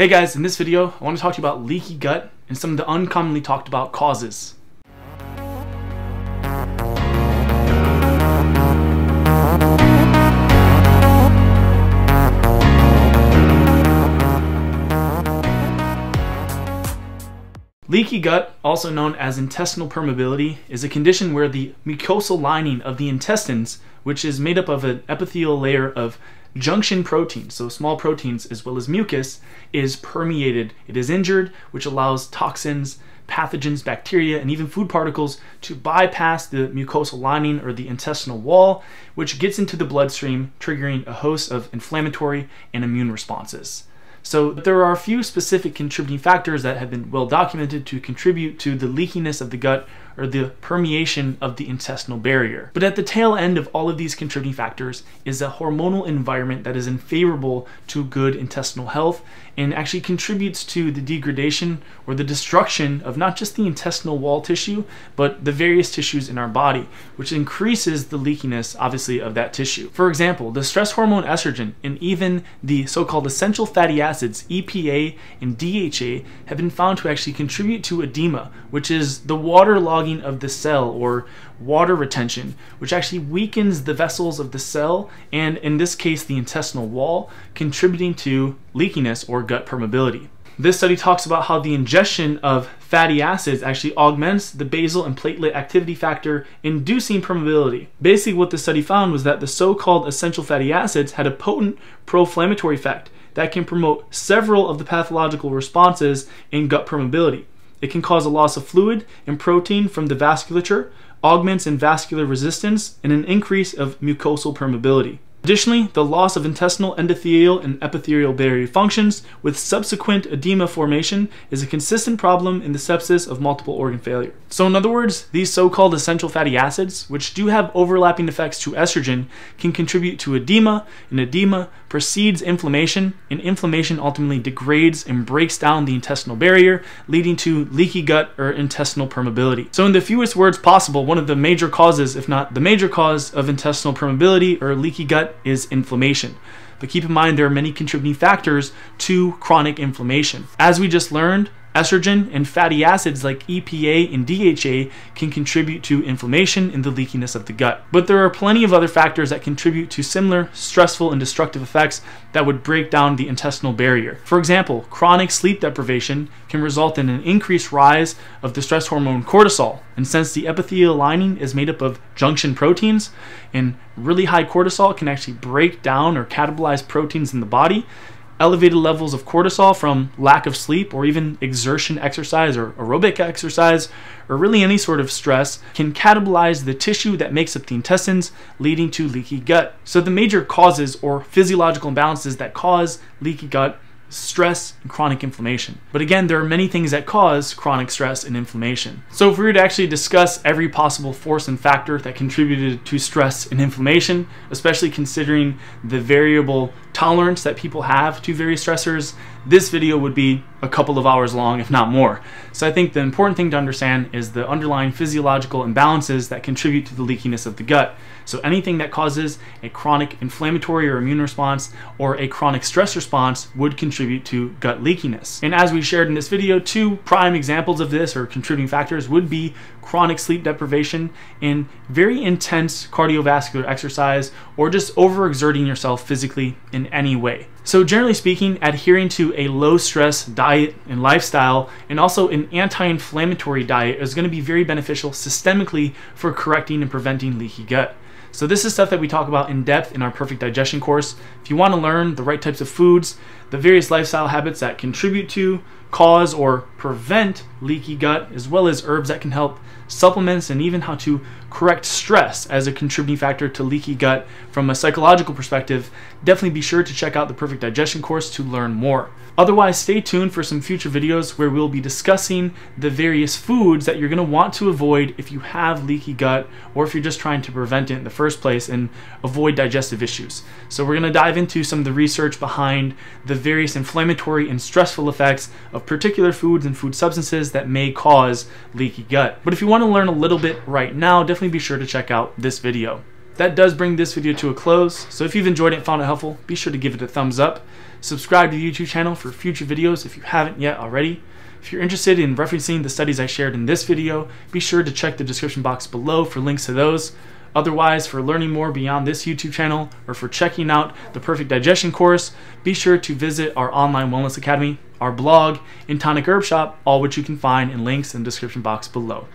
Hey guys, in this video, I want to talk to you about leaky gut and some of the uncommonly talked about causes. Leaky gut, also known as intestinal permeability, is a condition where the mucosal lining of the intestines, which is made up of an epithelial layer of junction proteins, so small proteins as well as mucus, is permeated. It is injured, which allows toxins, pathogens, bacteria, and even food particles to bypass the mucosal lining or the intestinal wall, which gets into the bloodstream, triggering a host of inflammatory and immune responses. So there are a few specific contributing factors that have been well documented to contribute to the leakiness of the gut or the permeation of the intestinal barrier. But at the tail end of all of these contributing factors is a hormonal environment that is unfavorable to good intestinal health and actually contributes to the degradation or the destruction of not just the intestinal wall tissue, but the various tissues in our body, which increases the leakiness, obviously, of that tissue. For example, the stress hormone estrogen and even the so-called essential fatty acids, EPA and DHA, have been found to actually contribute to edema, which is the waterlogging of the cell or water retention, which actually weakens the vessels of the cell and, in this case, the intestinal wall, contributing to leakiness or gut permeability. This study talks about how the ingestion of fatty acids actually augments the basal and platelet activity factor, inducing permeability. Basically, what the study found was that the so-called essential fatty acids had a potent pro-inflammatory effect that can promote several of the pathological responses in gut permeability. It can cause a loss of fluid and protein from the vasculature, augments in vascular resistance, and an increase of mucosal permeability. Additionally, the loss of intestinal endothelial and epithelial barrier functions with subsequent edema formation is a consistent problem in the sepsis of multiple organ failure. So in other words, these so-called essential fatty acids, which do have overlapping effects to estrogen, can contribute to edema, and edema precedes inflammation, and inflammation ultimately degrades and breaks down the intestinal barrier, leading to leaky gut or intestinal permeability. So in the fewest words possible, one of the major causes, if not the major cause, of intestinal permeability or leaky gut is inflammation. But keep in mind there are many contributing factors to chronic inflammation. As we just learned, estrogen and fatty acids like EPA and DHA can contribute to inflammation and the leakiness of the gut. But there are plenty of other factors that contribute to similar stressful and destructive effects that would break down the intestinal barrier. For example, chronic sleep deprivation can result in an increased rise of the stress hormone cortisol. And since the epithelial lining is made up of junction proteins, and really high cortisol can actually break down or catabolize proteins in the body, elevated levels of cortisol from lack of sleep or even exertion exercise or aerobic exercise or really any sort of stress can catabolize the tissue that makes up the intestines, leading to leaky gut. So the major causes or physiological imbalances that cause leaky gut: stress and chronic inflammation. But again, there are many things that cause chronic stress and inflammation. So if we were to actually discuss every possible force and factor that contributed to stress and inflammation, especially considering the variable tolerance that people have to various stressors, this video would be a couple of hours long, if not more. So I think the important thing to understand is the underlying physiological imbalances that contribute to the leakiness of the gut. So anything that causes a chronic inflammatory or immune response or a chronic stress response would contribute to gut leakiness. And as we shared in this video, two prime examples of this or contributing factors would be chronic sleep deprivation and very intense cardiovascular exercise or just overexerting yourself physically in any way. So generally speaking, adhering to a low stress diet and lifestyle and also an anti-inflammatory diet is going to be very beneficial systemically for correcting and preventing leaky gut. So this is stuff that we talk about in depth in our Perfect Digestion course. If you want to learn the right types of foods, the various lifestyle habits that contribute to, cause, or prevent leaky gut, as well as herbs that can help, supplements, and even how to correct stress as a contributing factor to leaky gut from a psychological perspective, definitely be sure to check out the Perfect Digestion course to learn more. Otherwise, stay tuned for some future videos where we'll be discussing the various foods that you're going to want to avoid if you have leaky gut or if you're just trying to prevent it in the first place and avoid digestive issues. So we're going to dive into some of the research behind the various inflammatory and stressful effects of particular foods and food substances that may cause leaky gut. But if you want to learn a little bit right now, definitely be sure to check out this video. That does bring this video to a close, so if you've enjoyed it and found it helpful, be sure to give it a thumbs up. Subscribe to the YouTube channel for future videos if you haven't yet already. If you're interested in referencing the studies I shared in this video, be sure to check the description box below for links to those. Otherwise, for learning more beyond this YouTube channel or for checking out the Perfect Digestion course, be sure to visit our online wellness academy, our blog, and Tonic Herb Shop, all which you can find in links in the description box below.